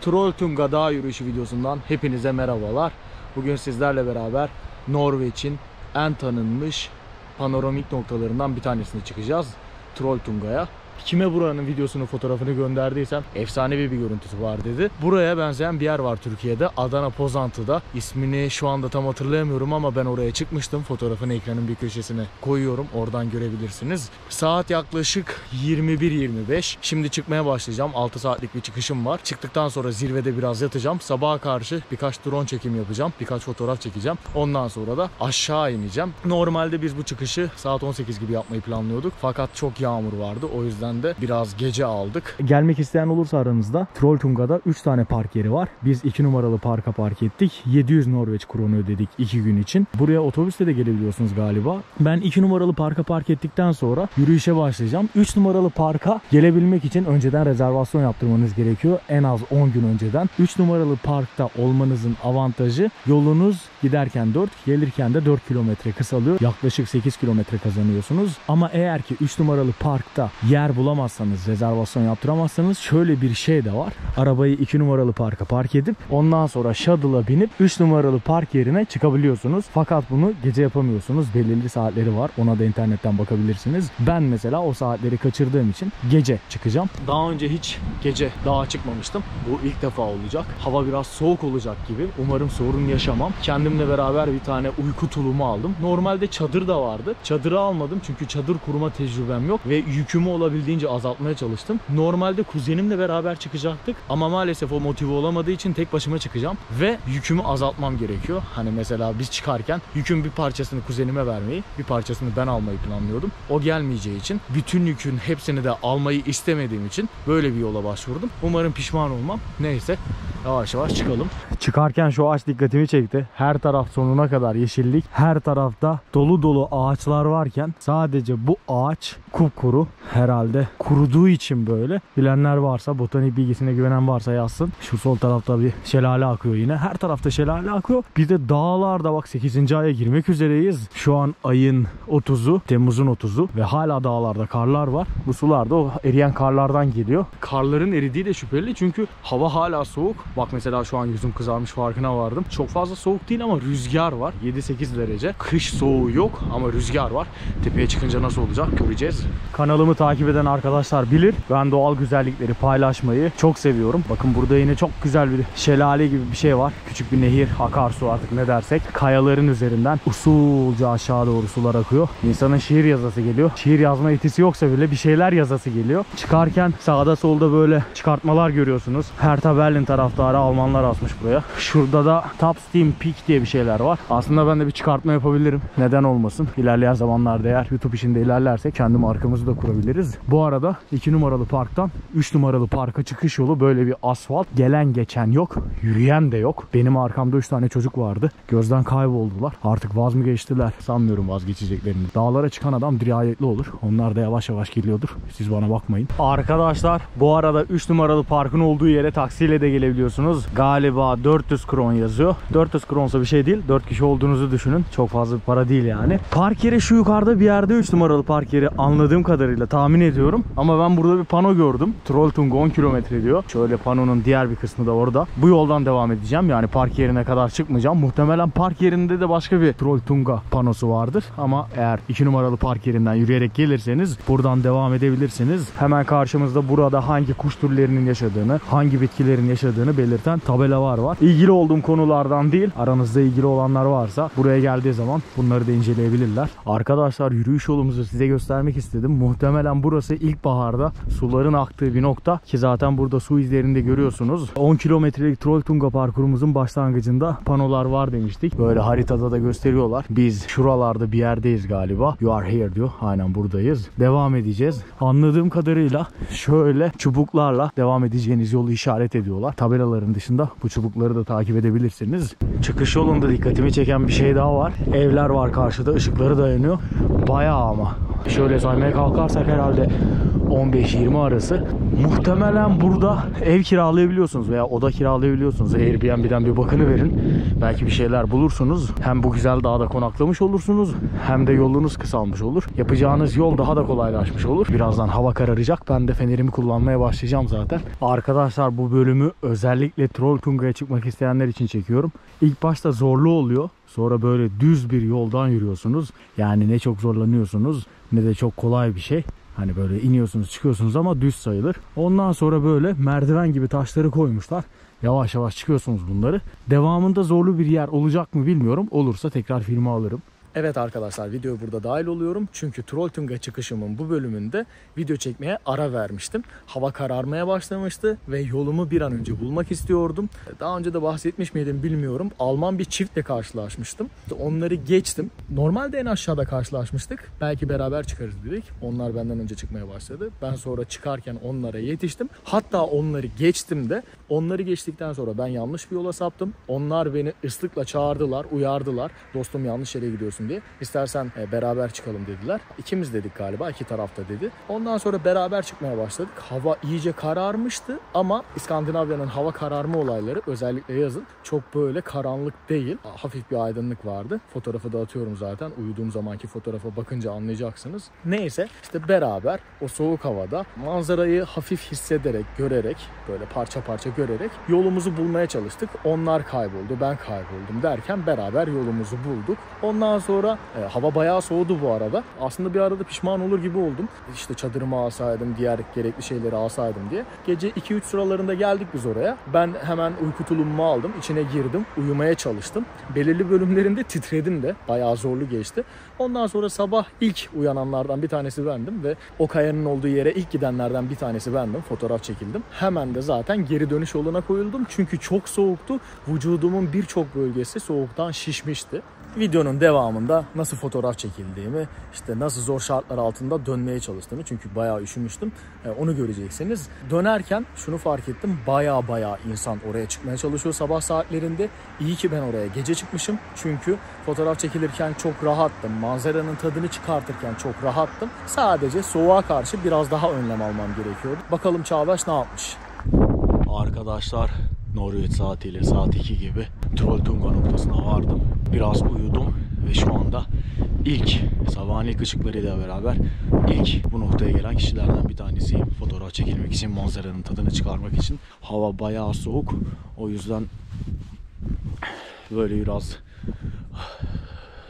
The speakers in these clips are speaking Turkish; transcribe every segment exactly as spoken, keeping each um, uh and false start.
Trolltunga dağ yürüyüşü videosundan hepinize merhabalar. Bugün sizlerle beraber Norveç'in en tanınmış panoramik noktalarından bir tanesine çıkacağız, Trolltunga'ya. Kime buranın videosunu, fotoğrafını gönderdiysem efsanevi bir görüntüsü var dedi. Buraya benzeyen bir yer var Türkiye'de, Adana Pozantı'da. İsmini şu anda tam hatırlayamıyorum ama ben oraya çıkmıştım. Fotoğrafını ekranın bir köşesine koyuyorum, oradan görebilirsiniz. Saat yaklaşık yirmi bir yirmi beş. Şimdi çıkmaya başlayacağım. altı saatlik bir çıkışım var. Çıktıktan sonra zirvede biraz yatacağım. Sabaha karşı birkaç drone çekim yapacağım, birkaç fotoğraf çekeceğim. Ondan sonra da aşağı ineceğim. Normalde biz bu çıkışı saat on sekiz gibi yapmayı planlıyorduk. Fakat çok yağmur vardı, o yüzden de biraz gece aldık. Gelmek isteyen olursa aranızda Trolltunga'da üç tane park yeri var. Biz iki numaralı parka park ettik. yedi yüz Norveç kronu ödedik iki gün için. Buraya otobüsle de gelebiliyorsunuz galiba. Ben iki numaralı parka park ettikten sonra yürüyüşe başlayacağım. üç numaralı parka gelebilmek için önceden rezervasyon yaptırmanız gerekiyor. En az on gün önceden. üç numaralı parkta olmanızın avantajı, yolunuz giderken dört, gelirken de dört kilometre kısalıyor. Yaklaşık sekiz kilometre kazanıyorsunuz. Ama eğer ki üç numaralı parkta yer bulamazsanız, rezervasyon yaptıramazsanız şöyle bir şey de var. Arabayı iki numaralı parka park edip ondan sonra shuttle'a binip üç numaralı park yerine çıkabiliyorsunuz. Fakat bunu gece yapamıyorsunuz. Belirli saatleri var. Ona da internetten bakabilirsiniz. Ben mesela o saatleri kaçırdığım için gece çıkacağım. Daha önce hiç gece dağa çıkmamıştım. Bu ilk defa olacak. Hava biraz soğuk olacak gibi. Umarım sorun yaşamam. Kendimle beraber bir tane uyku tulumu aldım. Normalde çadır da vardı. Çadırı almadım çünkü çadır kurma tecrübem yok ve yükümü olabildiğince azaltmaya çalıştım. Normalde kuzenimle beraber çıkacaktık ama maalesef o motive olamadığı için tek başıma çıkacağım ve yükümü azaltmam gerekiyor. Hani mesela biz çıkarken yükün bir parçasını kuzenime vermeyi, bir parçasını ben almayı planlıyordum. O gelmeyeceği için, bütün yükün hepsini de almayı istemediğim için böyle bir yola başvurdum. Umarım pişman olmam. Neyse, yavaş yavaş çıkalım. Çıkarken şu ağaç dikkatimi çekti. Her taraf sonuna kadar yeşillik. Her tarafta dolu dolu ağaçlar varken sadece bu ağaç kupkuru. Herhalde kuruduğu için böyle. Bilenler varsa, botanik bilgisine güvenen varsa yazsın. Şu sol tarafta bir şelale akıyor yine. Her tarafta şelale akıyor. Bir de dağlarda bak, sekizinci aya girmek üzereyiz. Şu an ayın otuzu, Temmuz'un otuzu ve hala dağlarda karlar var. Bu sular da o eriyen karlardan geliyor. Karların eridiği de şüpheli çünkü hava hala soğuk. Bak mesela şu an yüzüm kızarmış, farkına vardım. Çok fazla soğuk değil ama rüzgar var. yedi sekiz derece. Kış soğuğu yok ama rüzgar var. Tepeye çıkınca nasıl olacak göreceğiz. Kanalımı takip eden arkadaşlar bilir. Ben doğal güzellikleri paylaşmayı çok seviyorum. Bakın burada yine çok güzel bir şelale gibi bir şey var. Küçük bir nehir, akarsu artık ne dersek. Kayaların üzerinden usulca aşağı doğru sular akıyor. İnsanın şiir yazası geliyor. Şiir yazma yetisi yoksa bile bir şeyler yazası geliyor. Çıkarken sağda solda böyle çıkartmalar görüyorsunuz. Hertha Berlin taraftarı Almanlar asmış buraya. Şurada da Top Steam Peak diye bir şeyler var. Aslında ben de bir çıkartma yapabilirim. Neden olmasın? İlerleyen zamanlarda eğer YouTube işinde ilerlersek kendi markamızı da kurabiliriz. Bu Bu arada iki numaralı parktan üç numaralı parka çıkış yolu böyle bir asfalt. Gelen geçen yok, yürüyen de yok. Benim arkamda üç tane çocuk vardı. Gözden kayboldular. Artık vaz mı geçtiler? Sanmıyorum vazgeçeceklerini. Dağlara çıkan adam dirayetli olur. Onlar da yavaş yavaş geliyordur. Siz bana bakmayın. Arkadaşlar bu arada üç numaralı parkın olduğu yere taksiyle de gelebiliyorsunuz. Galiba dört yüz kron yazıyor. dört yüz kronsa bir şey değil. dört kişi olduğunuzu düşünün. Çok fazla bir para değil yani. Park yeri şu yukarıda bir yerde, üç numaralı park yeri anladığım kadarıyla, tahmin ediyorum. Ama ben burada bir pano gördüm. Trolltunga on kilometre diyor. Şöyle panonun diğer bir kısmı da orada. Bu yoldan devam edeceğim. Yani park yerine kadar çıkmayacağım. Muhtemelen park yerinde de başka bir Trolltunga panosu vardır. Ama eğer iki numaralı park yerinden yürüyerek gelirseniz buradan devam edebilirsiniz. Hemen karşımızda burada hangi kuş türlerinin yaşadığını, hangi bitkilerin yaşadığını belirten tabelalar var. İlgili olduğum konulardan değil. Aranızda ilgili olanlar varsa buraya geldiği zaman bunları da inceleyebilirler. Arkadaşlar yürüyüş yolumuzu size göstermek istedim. Muhtemelen burası İlkbaharda suların aktığı bir nokta ki zaten burada su izlerini de görüyorsunuz. on kilometrelik Trolltunga parkurumuzun başlangıcında panolar var demiştik. Böyle haritada da gösteriyorlar. Biz şuralarda bir yerdeyiz galiba. You are here diyor. Aynen buradayız. Devam edeceğiz. Anladığım kadarıyla şöyle çubuklarla devam edeceğiniz yolu işaret ediyorlar. Tabelaların dışında bu çubukları da takip edebilirsiniz. Çıkış yolunda dikkatimi çeken bir şey daha var. Evler var karşıda. Işıkları dayanıyor. Bayağı ama Şöyle saymaya kalkarsak herhalde on beş yirmi arası. Muhtemelen burada ev kiralayabiliyorsunuz veya oda kiralayabiliyorsunuz. Airbnb'den bir bakını verin. Belki bir şeyler bulursunuz. Hem bu güzel dağda konaklamış olursunuz, hem de yolunuz kısalmış olur. Yapacağınız yol daha da kolaylaşmış olur. Birazdan hava kararacak. Ben de fenerimi kullanmaya başlayacağım zaten. Arkadaşlar, bu bölümü özellikle Trolltunga'ya çıkmak isteyenler için çekiyorum. İlk başta zorlu oluyor. Sonra böyle düz bir yoldan yürüyorsunuz. Yani ne çok zorlanıyorsunuz ne de çok kolay bir şey. Hani böyle iniyorsunuz çıkıyorsunuz ama düz sayılır. Ondan sonra böyle merdiven gibi taşları koymuşlar. Yavaş yavaş çıkıyorsunuz bunları. Devamında zorlu bir yer olacak mı bilmiyorum. Olursa tekrar filmi alırım. Evet arkadaşlar, videoya burada dahil oluyorum. Çünkü Trolltunga çıkışımın bu bölümünde video çekmeye ara vermiştim. Hava kararmaya başlamıştı ve yolumu bir an önce bulmak istiyordum. Daha önce de bahsetmiş miydim bilmiyorum. Alman bir çiftle karşılaşmıştım. Onları geçtim. Normalde en aşağıda karşılaşmıştık. Belki beraber çıkarız dedik. Onlar benden önce çıkmaya başladı. Ben sonra çıkarken onlara yetiştim. Hatta onları geçtim de. Onları geçtikten sonra ben yanlış bir yola saptım. Onlar beni ıslıkla çağırdılar, uyardılar. Dostum yanlış yere gidiyorsun diye. İstersen beraber çıkalım dediler. İkimiz dedik galiba. İki tarafta dedi. Ondan sonra beraber çıkmaya başladık. Hava iyice kararmıştı ama İskandinavya'nın hava kararma olayları özellikle yazın çok böyle karanlık değil. Hafif bir aydınlık vardı. Fotoğrafı da atıyorum zaten. Uyuduğum zamanki fotoğrafa bakınca anlayacaksınız. Neyse işte beraber o soğuk havada manzarayı hafif hissederek, görerek, böyle parça parça görerek yolumuzu bulmaya çalıştık. Onlar kayboldu, ben kayboldum derken beraber yolumuzu bulduk. Ondan sonra e, hava bayağı soğudu bu arada. Aslında bir arada pişman olur gibi oldum. İşte çadırımı alsaydım, diğer gerekli şeyleri alsaydım diye. Gece iki üç sıralarında geldik biz oraya. Ben hemen uyku tulumumu aldım. İçine girdim. Uyumaya çalıştım. Belirli bölümlerinde titredim de. Bayağı zorlu geçti. Ondan sonra sabah ilk uyananlardan bir tanesi bendim ve o kayanın olduğu yere ilk gidenlerden bir tanesi bendim. Fotoğraf çekildim. Hemen de zaten geri dönüş yoluna koyuldum. Çünkü çok soğuktu. Vücudumun birçok bölgesi soğuktan şişmişti. Videonun devamında nasıl fotoğraf çekildiğimi, işte nasıl zor şartlar altında dönmeye çalıştığımı, çünkü bayağı üşümüştüm, onu göreceksiniz. Dönerken şunu fark ettim, bayağı bayağı insan oraya çıkmaya çalışıyor sabah saatlerinde. İyi ki ben oraya gece çıkmışım, çünkü fotoğraf çekilirken çok rahattım, manzaranın tadını çıkartırken çok rahattım. Sadece soğuğa karşı biraz daha önlem almam gerekiyordu. Bakalım Çağdaş ne yapmış? Arkadaşlar, Norveç saatiyle saat iki gibi Trolltunga noktasına vardım. Biraz uyudum ve şu anda ilk sabahın ilk ışıklarıyla beraber ilk bu noktaya gelen kişilerden bir tanesiyim. Fotoğraf çekilmek için, manzaranın tadını çıkarmak için. Hava bayağı soğuk. O yüzden böyle biraz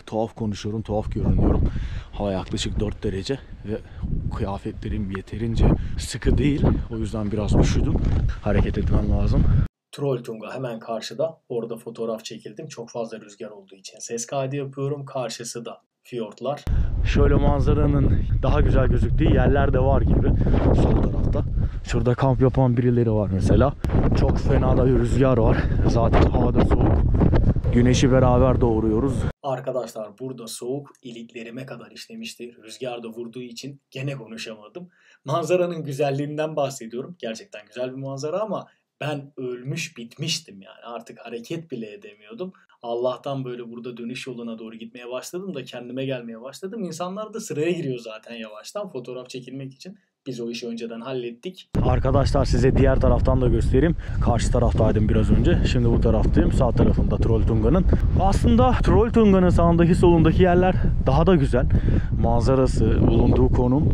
tuhaf konuşuyorum, tuhaf görünüyorum. Hava yaklaşık dört derece ve kıyafetlerim yeterince sıkı değil. O yüzden biraz üşüdüm. Hareket etmem lazım. Trolltunga hemen karşıda. Orada fotoğraf çekildim. Çok fazla rüzgar olduğu için ses kaydı yapıyorum. Karşısı da fiyortlar. Şöyle manzaranın daha güzel gözüktüğü yerler de var gibi. Sol tarafta. Şurada kamp yapan birileri var mesela. Çok fena da bir rüzgar var. Zaten havada soğuk. Güneşi beraber doğuruyoruz. Arkadaşlar, burada soğuk iliklerime kadar işlemişti. Rüzgar da vurduğu için gene konuşamadım. Manzaranın güzelliğinden bahsediyorum. Gerçekten güzel bir manzara ama ben ölmüş bitmiştim yani, artık hareket bile edemiyordum. Allah'tan böyle burada dönüş yoluna doğru gitmeye başladım da kendime gelmeye başladım. İnsanlar da sıraya giriyor zaten yavaştan fotoğraf çekilmek için. Biz o işi önceden hallettik. Arkadaşlar, size diğer taraftan da göstereyim. Karşı taraftaydım biraz önce. Şimdi bu taraftayım. Sağ tarafında Trolltunga'nın. Aslında Trolltunga'nın sağındaki solundaki yerler daha da güzel. Manzarası, bulunduğu konum.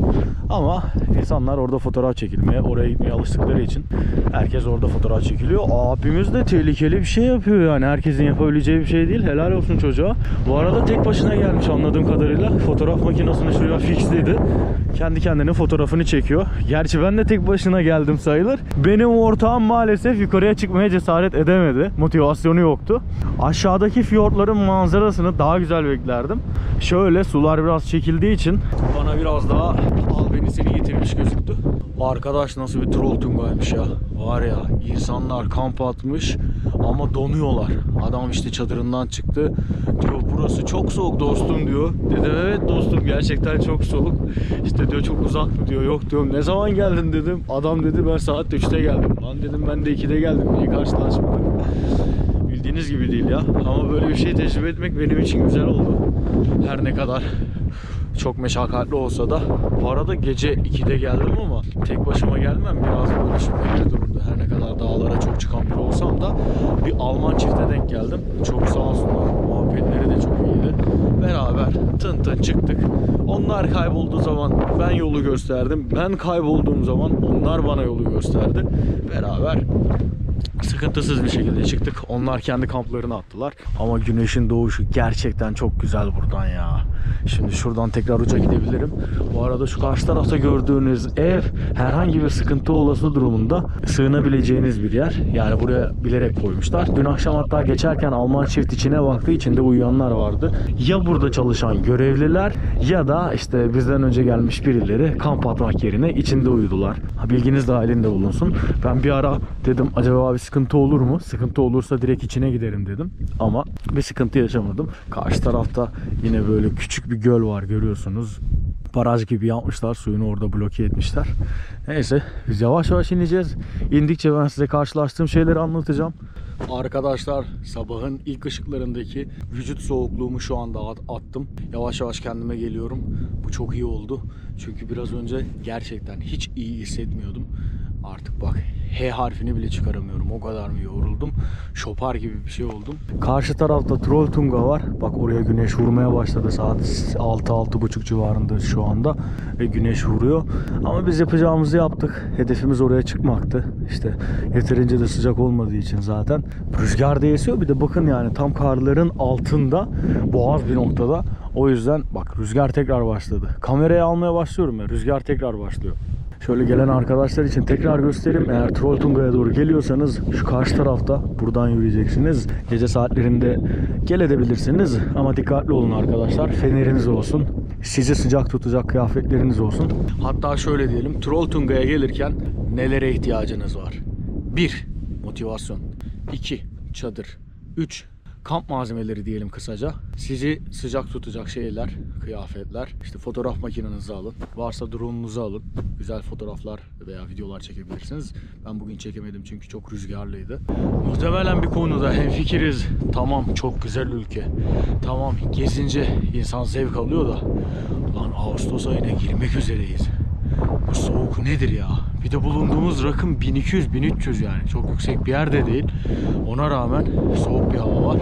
Ama insanlar orada fotoğraf çekilmeye, oraya gitmeye alıştıkları için herkes orada fotoğraf çekiliyor. Abimiz de tehlikeli bir şey yapıyor yani. Herkesin yapabileceği bir şey değil. Helal olsun çocuğa. Bu arada tek başına gelmiş anladığım kadarıyla. Fotoğraf makinesini şuraya fixledi. Kendi kendine fotoğrafını çekti. Çekiyor. Gerçi ben de tek başına geldim sayılır. Benim ortağım maalesef yukarıya çıkmaya cesaret edemedi. Motivasyonu yoktu. Aşağıdaki fiyortların manzarasını daha güzel beklerdim. Şöyle sular biraz çekildiği için bana biraz daha albenisini yitirmiş gözüktü. Arkadaş, nasıl bir Trolltunga'ymış ya. Var ya, insanlar kamp atmış ama donuyorlar. Adam işte çadırından çıktı. Diyor burası çok soğuk dostum diyor. Dedim evet dostum, gerçekten çok soğuk. İşte diyor çok uzak mı diyor. Yok diyorum, ne zaman geldin dedim. Adam dedi ben saat üçte geldim. Lan dedim ben de ikide geldim. Niye karşılaşmadık? Bildiğiniz gibi değil ya. Ama böyle bir şey tecrübe etmek benim için güzel oldu. Her ne kadar çok meşakkatli olsa da. Bu arada gece ikide geldim ama tek başıma gelmem, biraz böyle şüpheli durumda. Her ne kadar dağlara çok çıkan biri olsam da bir Alman çifte denk geldim. Çok sağ olsunlar, muhabbetleri de çok iyiydi. Beraber tın tın çıktık. Onlar kaybolduğu zaman ben yolu gösterdim. Ben kaybolduğum zaman onlar bana yolu gösterdi. Beraber sıkıntısız bir şekilde çıktık. Onlar kendi kamplarını attılar. Ama güneşin doğuşu gerçekten çok güzel buradan ya. Şimdi şuradan tekrar uça gidebilirim. Bu arada şu karşı tarafta gördüğünüz ev herhangi bir sıkıntı olası durumunda sığınabileceğiniz bir yer. Yani buraya bilerek koymuşlar. Dün akşam hatta geçerken Alman çift içine baktığı için de uyuyanlar vardı. Ya burada çalışan görevliler ya da işte bizden önce gelmiş birileri kamp atmak yerine içinde uyudular. Bilginiz dahilinde bulunsun. Ben bir ara dedim acaba bir sıkıntı olur mu? Sıkıntı olursa direkt içine giderim dedim. Ama bir sıkıntı yaşamadım. Karşı tarafta yine böyle küçük bir göl var, görüyorsunuz. Baraj gibi yapmışlar. Suyunu orada bloke etmişler. Neyse biz yavaş yavaş ineceğiz. İndikçe ben size karşılaştığım şeyleri anlatacağım. Arkadaşlar sabahın ilk ışıklarındaki vücut soğukluğumu şu anda attım. Yavaş yavaş kendime geliyorum. Bu çok iyi oldu. Çünkü biraz önce gerçekten hiç iyi hissetmiyordum. Artık bak H harfini bile çıkaramıyorum. O kadar mı yoruldum? Şopar gibi bir şey oldum. Karşı tarafta Trolltunga var. Bak oraya güneş vurmaya başladı. Saat altı altı buçuk civarında şu anda. Ve güneş vuruyor. Ama biz yapacağımızı yaptık. Hedefimiz oraya çıkmaktı. İşte yeterince de sıcak olmadığı için zaten. Rüzgar da esiyor. Bir de bakın yani tam karların altında. Boğaz bir noktada. O yüzden bak rüzgar tekrar başladı. Kamerayı almaya başlıyorum ya. Rüzgar tekrar başlıyor. Şöyle gelen arkadaşlar için tekrar göstereyim. Eğer Trolltunga'ya doğru geliyorsanız şu karşı tarafta buradan yürüyeceksiniz. Gece saatlerinde gel edebilirsiniz ama dikkatli olun arkadaşlar. Feneriniz olsun. Sizi sıcak tutacak kıyafetleriniz olsun. Hatta şöyle diyelim. Trolltunga'ya gelirken nelere ihtiyacınız var? bir. Motivasyon. iki. Çadır. üç. Kamp malzemeleri diyelim kısaca. Sizi sıcak tutacak şeyler, kıyafetler. İşte fotoğraf makinenizi alın. Varsa drone'unuzu alın. Güzel fotoğraflar veya videolar çekebilirsiniz. Ben bugün çekemedim çünkü çok rüzgarlıydı. Muhtemelen bir konuda hemfikiriz. Tamam çok güzel ülke. Tamam gezince insan zevk alıyor da. Lan Ağustos ayına girmek üzereyiz. Bu soğuk nedir ya? Bir de bulunduğumuz rakım bin iki yüz bin üç yüz yani. Çok yüksek bir yerde değil. Ona rağmen soğuk bir hava var.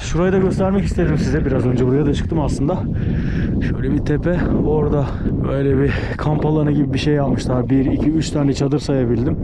Şurayı da göstermek istedim size. Biraz önce buraya da çıktım aslında. Şöyle bir tepe. Orada böyle bir kamp alanı gibi bir şey yapmışlar. bir, iki, üç tane çadır sayabildim.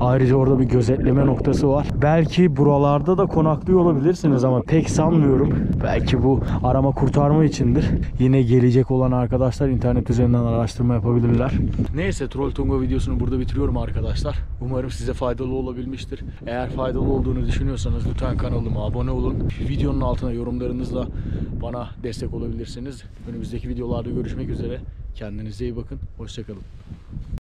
Ayrıca orada bir gözetleme noktası var. Belki buralarda da konaklıyor olabilirsiniz ama pek sanmıyorum. Belki bu arama kurtarma içindir. Yine gelecek olan arkadaşlar internet üzerinden araştırma yapabilirler. Neyse Trolltunga videosunu burada bitiriyorum arkadaşlar. Umarım size faydalı olabilmiştir. Eğer faydalı olduğunu düşünüyorsanız lütfen kanalıma abone olun. Videonun altına yorumlarınızla bana destek olabilirsiniz. Önümüzdeki videolarda görüşmek üzere. Kendinize iyi bakın. Hoşça kalın.